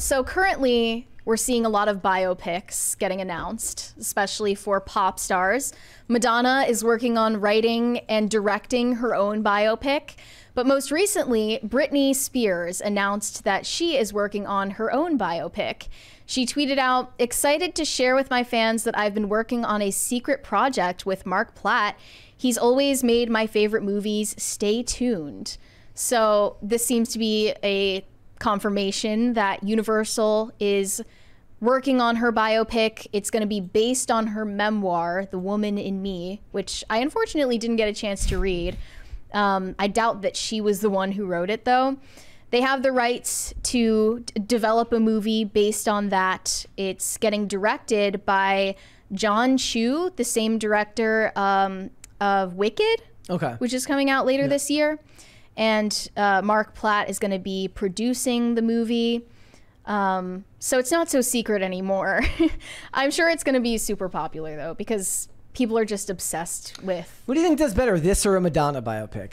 So currently, we're seeing a lot of biopics getting announced, especially for pop stars. Madonna is working on writing and directing her own biopic. But most recently, Britney Spears announced that she is working on her own biopic. She tweeted out, "Excited to share with my fans that I've been working on a secret project with Mark Platt. He's always made my favorite movies. Stay tuned." So this seems to be a confirmation that Universal is working on her biopic. It's going to be based on her memoir, The Woman in Me, which I unfortunately didn't get a chance to read. I doubt that she was the one who wrote it, though. They have the rights to develop a movie based on that. It's getting directed by John Chu, the same director of Wicked, which is coming out later this year. And Mark Platt is going to be producing the movie. So it's not so secret anymore. I'm sure it's going to be super popular, though, because people are just obsessed with... What do you think does better, this or a Madonna biopic?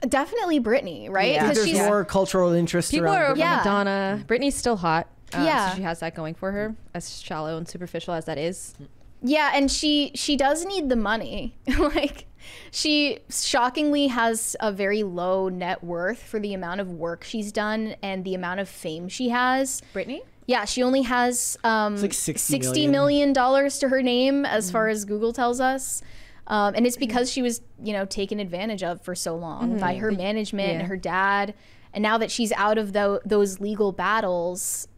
Definitely Britney, right? Because there's more cultural interest around Madonna. Britney's still hot. So she has that going for her, as shallow and superficial as that is. Yeah, and she does need the money. Like... She shockingly has a very low net worth for the amount of work she's done and the amount of fame she has. Britney? Yeah, she only has like $60 million to her name, as far as Google tells us. And it's because she was, you know, taken advantage of for so long by her management and her dad. And now that she's out of those legal battles,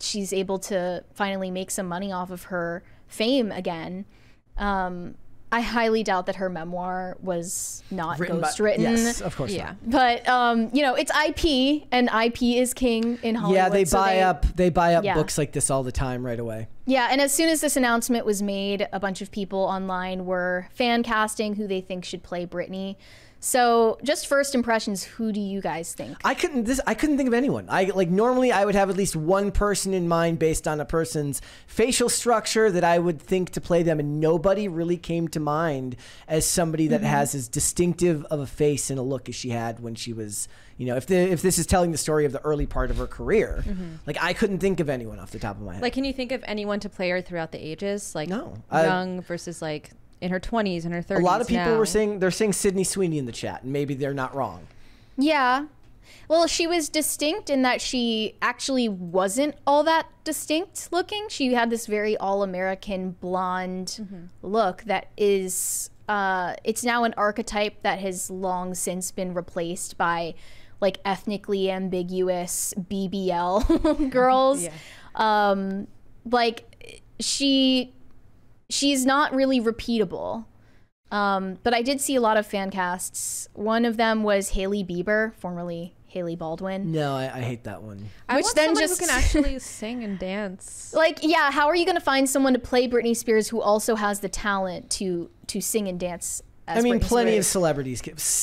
she's able to finally make some money off of her fame again. I highly doubt that her memoir was not ghostwritten. Yes, of course not. But you know, it's IP, and IP is king in Hollywood. Yeah, they buy up books like this all the time right away. Yeah, and as soon as this announcement was made, a bunch of people online were fan casting who they think should play Britney. So, just first impressions, who do you guys think? I couldn't think of anyone. Normally I would have at least one person in mind based on a person's facial structure that I would think to play them, and nobody really came to mind as somebody that has as distinctive of a face and a look as she had when she was, you know, if this is telling the story of the early part of her career. Like, I couldn't think of anyone off the top of my head. Like, can you think of anyone to play her throughout the ages? Like young versus like in her 20s and her 30s. A lot of people were saying, they're saying Sydney Sweeney in the chat, and maybe they're not wrong. Yeah. Well, she was distinct in that she actually wasn't all that distinct looking. She had this very all-American blonde look that is, it's now an archetype that has long since been replaced by like ethnically ambiguous BBL girls. Like she's not really repeatable, but I did see a lot of fan casts. One of them was Hailey Bieber, formerly Haley Baldwin. No, I hate that one. I want someone who can actually sing and dance. Like, yeah, how are you going to find someone to play Britney Spears who also has the talent to sing and dance? As I mean, plenty of celebrities,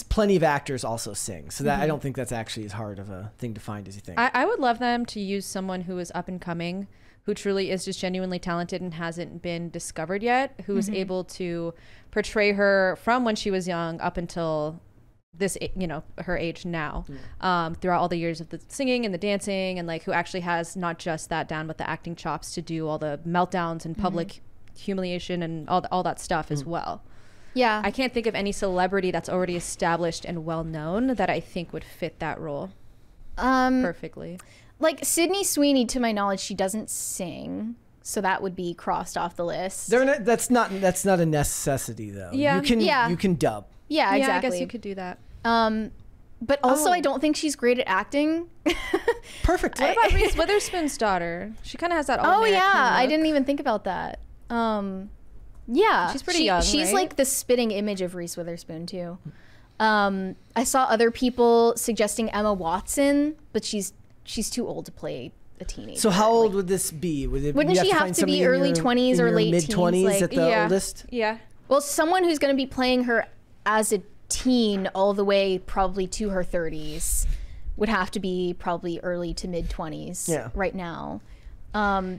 plenty of actors also sing, so that I don't think that's actually as hard of a thing to find as you think. I would love them to use someone who is up and coming, who truly is just genuinely talented and hasn't been discovered yet, who is able to portray her from when she was young up until this, you know, her age now, throughout all the years of the singing and the dancing, and like who actually has not just that down, but the acting chops to do all the meltdowns and public humiliation and all that stuff as well. Yeah. I can't think of any celebrity that's already established and well known that I think would fit that role perfectly. Like Sydney Sweeney, to my knowledge, she doesn't sing, so that would be crossed off the list. That's not a necessity, though. Yeah, you can dub. Yeah, exactly. I guess you could do that. But also, I don't think she's great at acting. Perfect. What about Reese Witherspoon's daughter? She kind of has that all-American look. I didn't even think about that. Yeah, she's pretty young. She's like the spitting image of Reese Witherspoon too. I saw other people suggesting Emma Watson, but she's too old to play a teenager. So how old would this be? Wouldn't she have to be early 20s or late teens? Mid-20s at the oldest? Yeah. Well, someone who's going to be playing her as a teen all the way probably to her 30s would have to be probably early to mid-20s right now.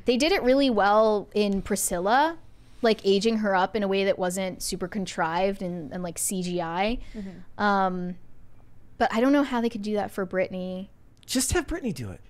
They did it really well in Priscilla, like aging her up in a way that wasn't super contrived and like CGI. But I don't know how they could do that for Britney. Just have Britney do it.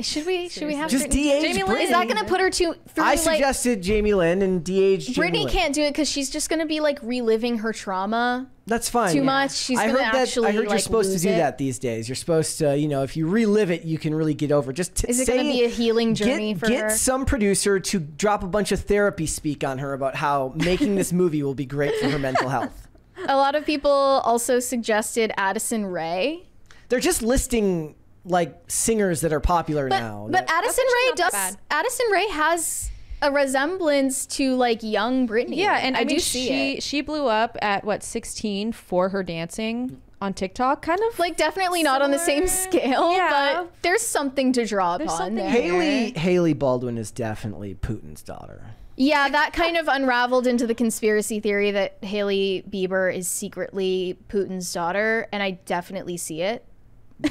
Should we have just de-age Jamie Lynn? Is that going to put her to? I suggested like, Jamie Lynn and de-age Jamie Britney Lynn. Can't do it because she's just going to be like reliving her trauma. That's fine. Too much. She's going to actually. I heard you're like, supposed to do it. That these days. You're supposed to, you know, if you relive it, you can really get over it. Just is it going to be a healing journey for her? Get some producer to drop a bunch of therapy speak on her about how making this movie will be great for her mental health. A lot of people also suggested Addison Rae. They're just listing. Like singers that are popular now. But Addison Rae does. Addison Rae has a resemblance to like young Britney. Yeah, and I mean, do see it. She blew up at what 16 for her dancing on TikTok, kind of like definitely similar. Not on the same scale. Yeah. But there's something to draw upon. Hailey Baldwin is definitely Putin's daughter. Yeah, that kind of unraveled into the conspiracy theory that Hailey Bieber is secretly Putin's daughter, and I definitely see it.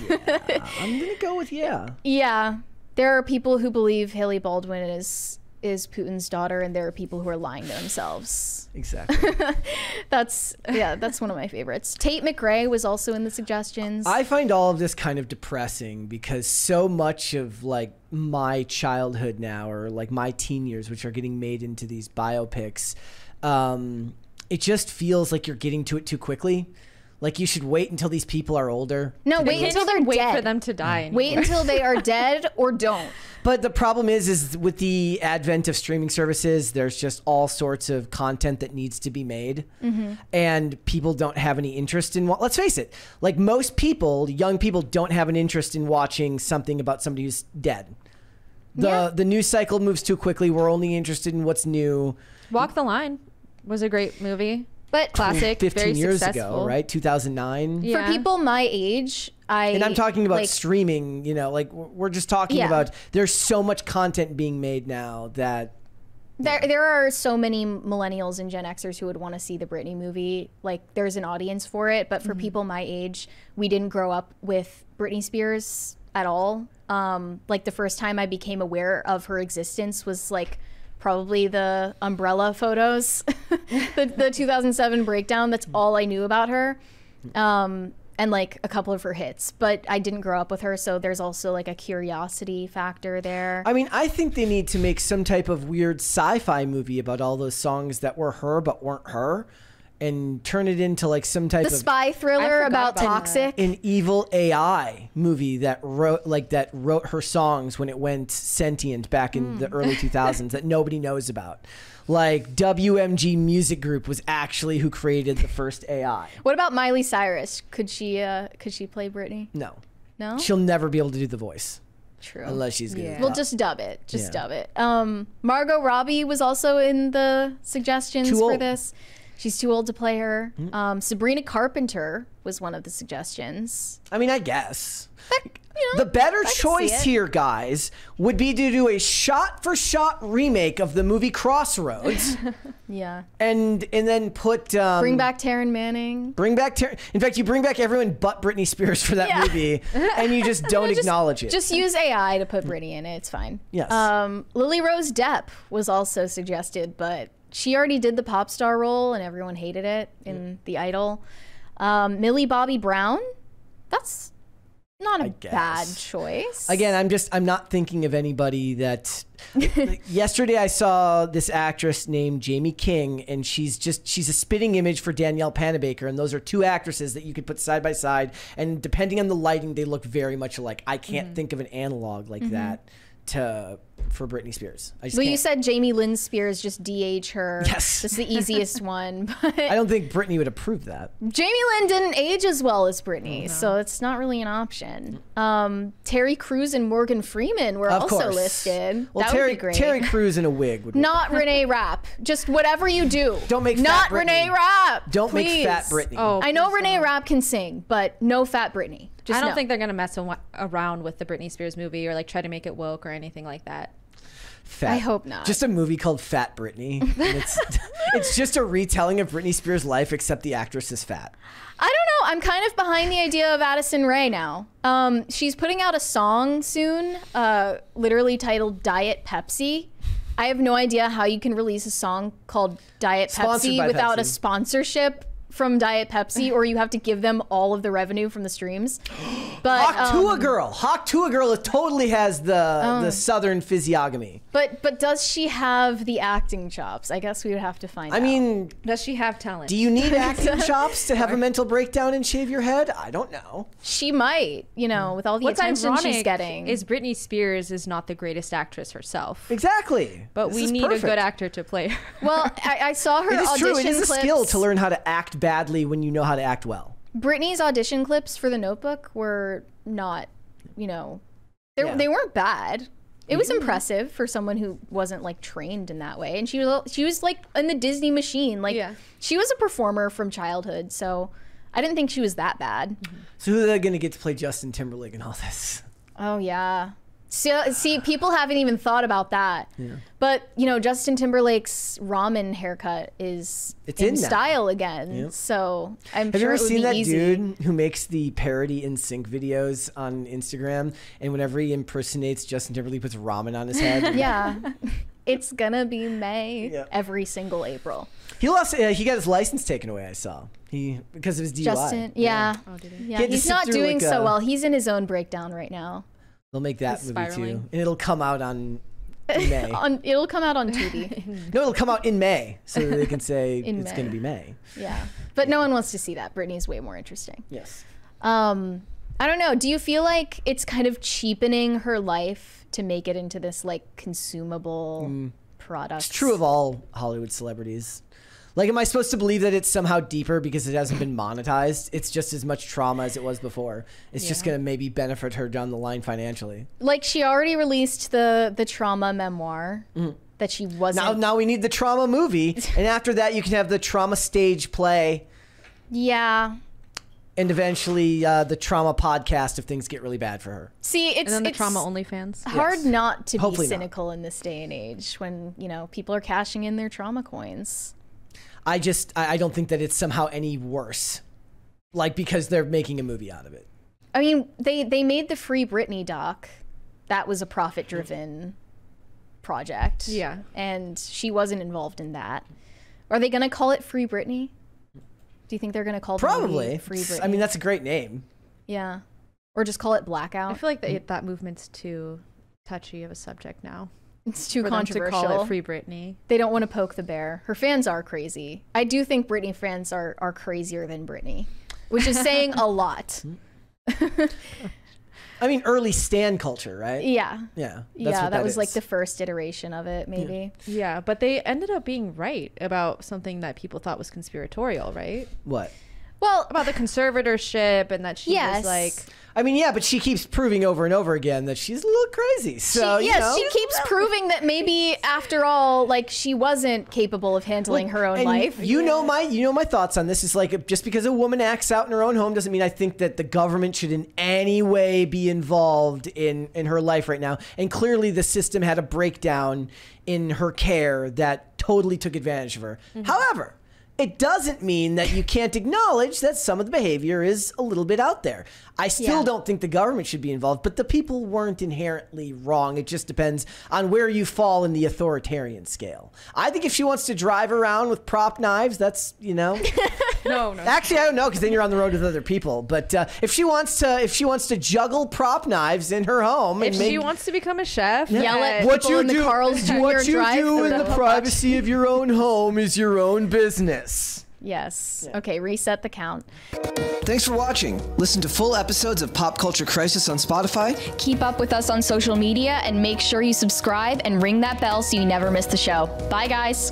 Yeah, I'm gonna go with yeah. Yeah, there are people who believe Hailey Baldwin is Putin's daughter, and there are people who are lying to themselves. Exactly. that's one of my favorites. Tate McRae was also in the suggestions. I find all of this kind of depressing because so much of like my childhood now, or like my teen years, which are getting made into these biopics, it just feels like you're getting to it too quickly. Like you should wait until these people are older. No, wait until they're dead. Wait for them to die. Anymore. Wait until they are dead or don't. But the problem is with the advent of streaming services, there's just all sorts of content that needs to be made, and people don't have any interest in. Let's face it, like most people, young people don't have an interest in watching something about somebody who's dead. The news cycle moves too quickly. We're only interested in what's new. Walk the Line was a great movie. But classic, 15 very years successful. Ago, right? 2009. Yeah. For people my age, and I'm talking about like, streaming. You know, like we're just talking about. There's so much content being made now that there are so many millennials and Gen Xers who would want to see the Britney movie. Like there's an audience for it. But for people my age, we didn't grow up with Britney Spears at all. Like the first time I became aware of her existence was like. Probably the umbrella photos, the 2007 breakdown. That's all I knew about her, and like a couple of her hits. But I didn't grow up with her, so there's also like a curiosity factor there. I mean, I think they need to make some type of weird sci-fi movie about all those songs that were her but weren't her, and turn it into like some type of spy thriller about toxic. An evil AI movie that wrote her songs when it went sentient back in the early 2000s that nobody knows about. Like WMG Music Group was actually who created the first AI. What about Miley Cyrus? Could she play Britney? No. No? She'll never be able to do the voice. True. Unless she's good. Yeah. We'll just dub it. Just dub it. Margot Robbie was also in the suggestions for this. She's too old to play her. Sabrina Carpenter was one of the suggestions. I mean, I guess. You know, the better choice here, guys, would be to do a shot-for-shot remake of the movie Crossroads. And then put... bring back Taryn Manning. Bring back Taryn... In fact, you bring back everyone but Britney Spears for that movie, and you just don't acknowledge it. Just use AI to put Britney in it. It's fine. Yes. Lily Rose Depp was also suggested, but... She already did the pop star role and everyone hated it in The Idol. Millie Bobby Brown, that's not a bad choice. Again, I'm not thinking of anybody that... like, yesterday I saw this actress named Jamie King, and she's a spitting image for Danielle Panabaker, and those are two actresses that you could put side by side, and depending on the lighting, they look very much alike. I can't think of an analog like that. For Britney Spears. Well, you said Jamie Lynn Spears, just de-age her. Yes. That's the easiest one. But I don't think Britney would approve that. Jamie Lynn didn't age as well as Britney, so it's not really an option. Terry Crews and Morgan Freeman were also listed. Well, that would be great. Terry Crews in a wig would not work. Renee Rapp. Just whatever you do. Don't make fat Britney. Renee Rapp. Don't make fat Britney. Oh, I know Renee Rapp can sing, but no fat Britney. Just I don't think they're going to mess around with the Britney Spears movie or like try to make it woke or anything like that. I hope not. Just a movie called Fat Britney. It's just a retelling of Britney Spears' life, except the actress is fat. I don't know. I'm kind of behind the idea of Addison Rae now. She's putting out a song soon, literally titled Diet Pepsi. I have no idea how you can release a song called Diet Pepsi without a sponsorship from Diet Pepsi, or you have to give them all of the revenue from the streams. But Hawk Tua Girl totally has the southern physiognomy. But does she have the acting chops? I guess we would have to find out. I mean, does she have talent? Do you need acting chops to have a mental breakdown and shave your head? I don't know. She might, you know, with all the attention she's getting. Is Britney Spears is not the greatest actress herself. Exactly. But we need a good actor to play her. Well, I saw her audition clips. It is true. It is a skill to learn how to act badly when you know how to act well. Britney's audition clips for The Notebook were not, you know, they weren't bad. It was impressive for someone who wasn't like trained in that way, and she was like in the Disney machine. Like she was a performer from childhood, so I didn't think she was that bad. So who are they going to get to play Justin Timberlake in all this? Oh yeah. See, people haven't even thought about that. Yeah. But you know, Justin Timberlake's ramen haircut is in style again. Yep. So I'm sure it would be easy. Have you ever seen that dude who makes the parody NSYNC videos on Instagram? And whenever he impersonates Justin Timberlake, puts ramen on his head. Yeah, it's gonna be May every single April. He lost. He got his license taken away. I saw because of his DUI. Justin, he's not doing so well. He's in his own breakdown right now. They'll make that movie too, and it'll come out on May. It'll come out on TV. No, it'll come out in May, so that they can say it's going to be May. Yeah, but no one wants to see that. Britney's way more interesting. Yes. I don't know. Do you feel like it's kind of cheapening her life to make it into this like consumable product? It's true of all Hollywood celebrities. Like, am I supposed to believe that it's somehow deeper because it hasn't been monetized? It's just as much trauma as it was before. It's just going to maybe benefit her down the line financially. Like, she already released the trauma memoir that she wasn't. Now we need the trauma movie. And after that, you can have the trauma stage play. Yeah. And eventually the trauma podcast if things get really bad for her. See, it's, and then the trauma OnlyFans. Hard not to be cynical in this day and age when, you know, people are cashing in their trauma coins. I don't think that it's somehow any worse, like, because they're making a movie out of it. I mean, they made the Free Britney doc. That was a profit-driven project. Yeah. And she wasn't involved in that. Are they going to call it Free Britney? Do you think they're going to call the movie Free Britney? I mean, that's a great name. Yeah. Or just call it Blackout. I feel like that movement's too touchy of a subject now. It's too controversial to call it Free Britney. They don't want to poke the bear. Her fans are crazy. I do think Britney fans are crazier than Britney, which is saying a lot. I mean, early stan culture, right? Yeah. Yeah. That was like the first iteration of it, maybe. Yeah, but they ended up being right about something that people thought was conspiratorial, right? What? Well, about the conservatorship and that she was like... I mean, yeah, but she keeps proving over and over again that she's a little crazy. So, she keeps proving that maybe, after all, like, she wasn't capable of handling her own life. You know my thoughts on this is like, just because a woman acts out in her own home doesn't mean I think that the government should in any way be involved in her life right now. And clearly the system had a breakdown in her care that totally took advantage of her. However, it doesn't mean that you can't acknowledge that some of the behavior is a little bit out there. I still don't think the government should be involved, but the people weren't inherently wrong. It just depends on where you fall in the authoritarian scale. I think if she wants to drive around with prop knives, that's, you know. No. Actually, I don't know, because then you're on the road with other people. But if she wants to juggle prop knives in her home, she wants to become a chef, yell at what people in the Carl's Jr. What you do in the privacy of your own home is your own business. Yes. Okay, reset the count. Thanks for watching. Listen to full episodes of Pop Culture Crisis on Spotify. Keep up with us on social media and make sure you subscribe and ring that bell so you never miss the show. Bye, guys.